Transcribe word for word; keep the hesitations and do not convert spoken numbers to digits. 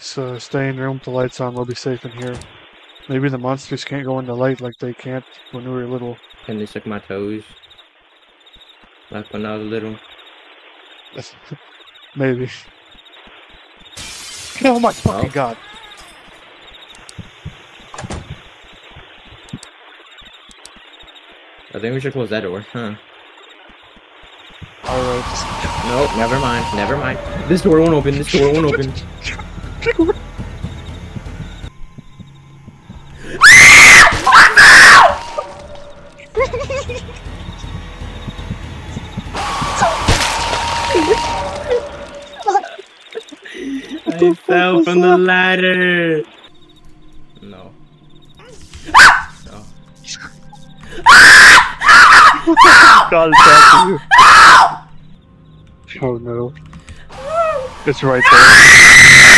So stay in the room with the lights on. We'll be safe in here. Maybe the monsters can't go in the light like they can't when we were little. Can they suck my toes? Like when I was little? Maybe. Oh my fucking oh. god. I think we should close that door, huh? Alright. Nope, never mind, never mind. This door won't open, this door won't open. I fell from the ladder! No. No. God, it's after you. Oh no. It's right there.